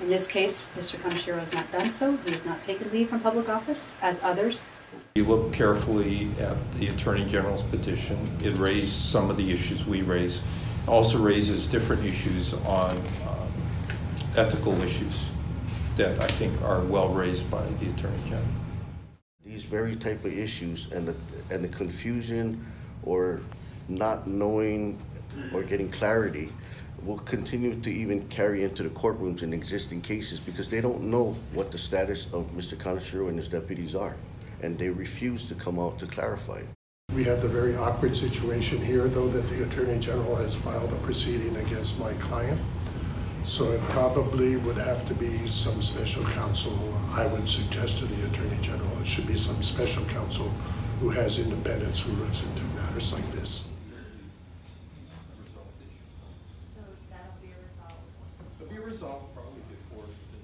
In this case, Mr. Kaneshiro has not done so. He has not taken leave from public office, as others. You look carefully at the Attorney General's petition. It raised some of the issues we raised. It also raises different issues on ethical issues that I think are well raised by the Attorney General. These very type of issues and the confusion or not knowing or getting clarity will continue to even carry into the courtrooms in existing cases because they don't know what the status of Mr. Kaneshiro and his deputies are, and they refuse to come out to clarify it. We have the very awkward situation here, though, that the Attorney General has filed a proceeding against my client, so it probably would have to be some special counsel. I would suggest to the Attorney General it should be some special counsel who has independence, who looks into matters like this. So that'll be resolved probably before